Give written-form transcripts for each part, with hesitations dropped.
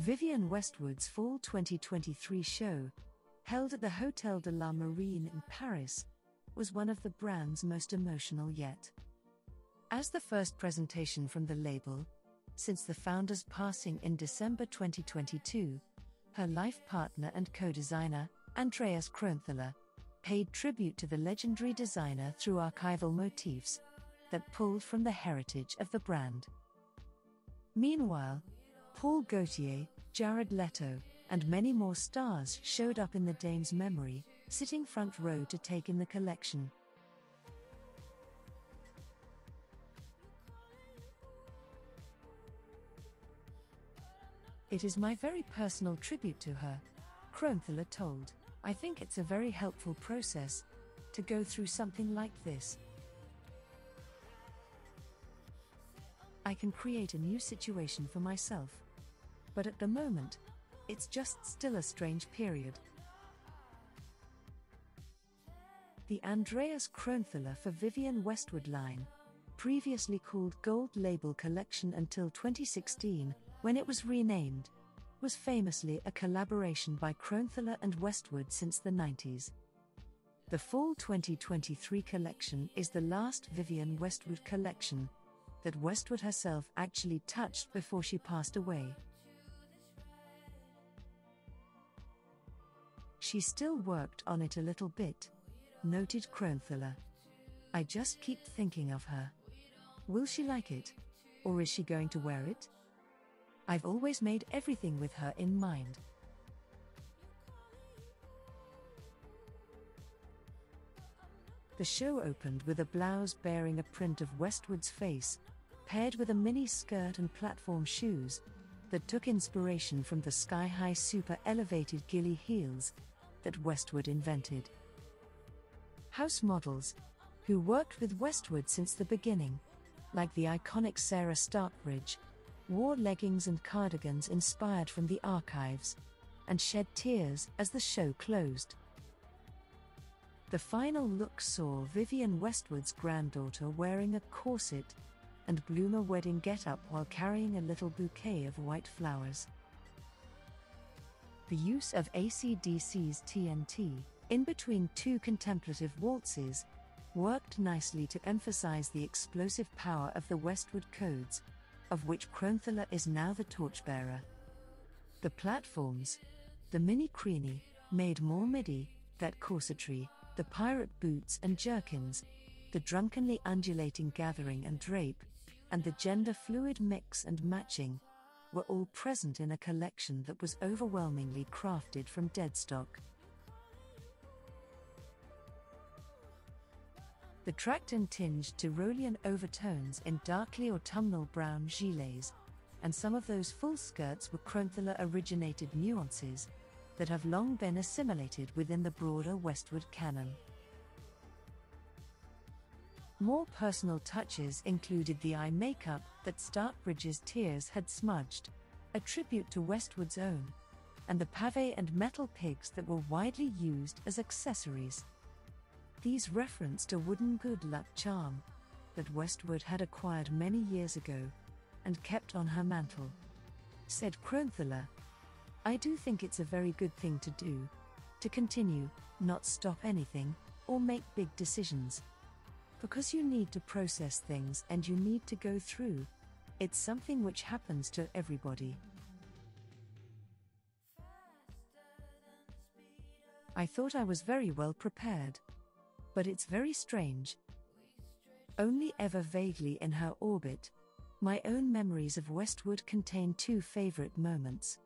Vivienne Westwood's Fall 2023 show, held at the Hôtel de la Marine in Paris, was one of the brand's most emotional yet. As the first presentation from the label, since the founder's passing in December 2022, her life partner and co-designer, Andreas Kronthaler, paid tribute to the legendary designer through archival motifs that pulled from the heritage of the brand. Meanwhile, Paul Gaultier, Jared Leto, and many more stars showed up in the dame's memory, sitting front row to take in the collection. "It is my very personal tribute to her," Kronthaler told. "I think it's a very helpful process to go through something like this. I can create a new situation for myself. But at the moment, it's just still a strange period." The Andreas Kronthaler for Vivienne Westwood line, previously called Gold Label Collection until 2016, when it was renamed, was famously a collaboration by Kronthaler and Westwood since the 90s. The Fall 2023 collection is the last Vivienne Westwood collection that Westwood herself actually touched before she passed away. "She still worked on it a little bit," noted Kronthaler. "I just keep thinking of her. Will she like it? Or is she going to wear it? I've always made everything with her in mind." The show opened with a blouse bearing a print of Westwood's face, paired with a mini skirt and platform shoes that took inspiration from the sky-high Super Elevated Ghillie heels that Westwood invented. House models, who worked with Westwood since the beginning, like the iconic Sara Stockbridge, wore leggings and cardigans inspired from the archives, and shed tears as the show closed. The final look saw Vivienne Westwood's granddaughter wearing a corset and bloomer wedding getup while carrying a little bouquet of white flowers. The use of AC/DC's TNT in between two contemplative waltzes worked nicely to emphasize the explosive power of the Westwood codes, of which Kronthaler is now the torchbearer. The platforms, the mini crinoline, made more midi, that corsetry, the pirate boots and jerkins, the drunkenly undulating gathering and drape, and the gender-fluid mix and matching, were all present in a collection that was overwhelmingly crafted from dead stock. The tracked and tinged Tyrolean overtones in darkly autumnal brown gilets, and some of those full skirts were Kronthaler-originated nuances that have long been assimilated within the broader Westwood canon. More personal touches included the eye makeup that Stockbridge's tears had smudged, a tribute to Westwood's own, and the pavé and metal pigs that were widely used as accessories. These reference to wooden good luck charm that Westwood had acquired many years ago and kept on her mantle. Said Kronthaler, "I do think it's a very good thing to do, to continue, not stop anything, or make big decisions. Because you need to process things and you need to go through. It's something which happens to everybody. I thought I was very well prepared. But it's very strange. Only ever vaguely in her orbit, my own memories of Westwood contain two favorite moments.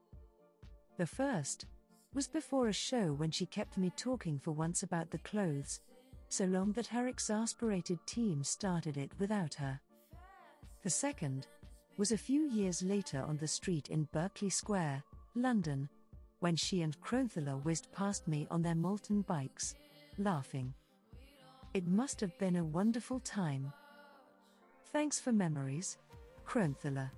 The first was before a show when she kept me talking for once about the clothes, so long that her exasperated team started it without her. The second was a few years later on the street in Berkeley Square, London, when she and Kronthaler whizzed past me on their molten bikes, laughing. It must have been a wonderful time. Thanks for memories, Kronthaler."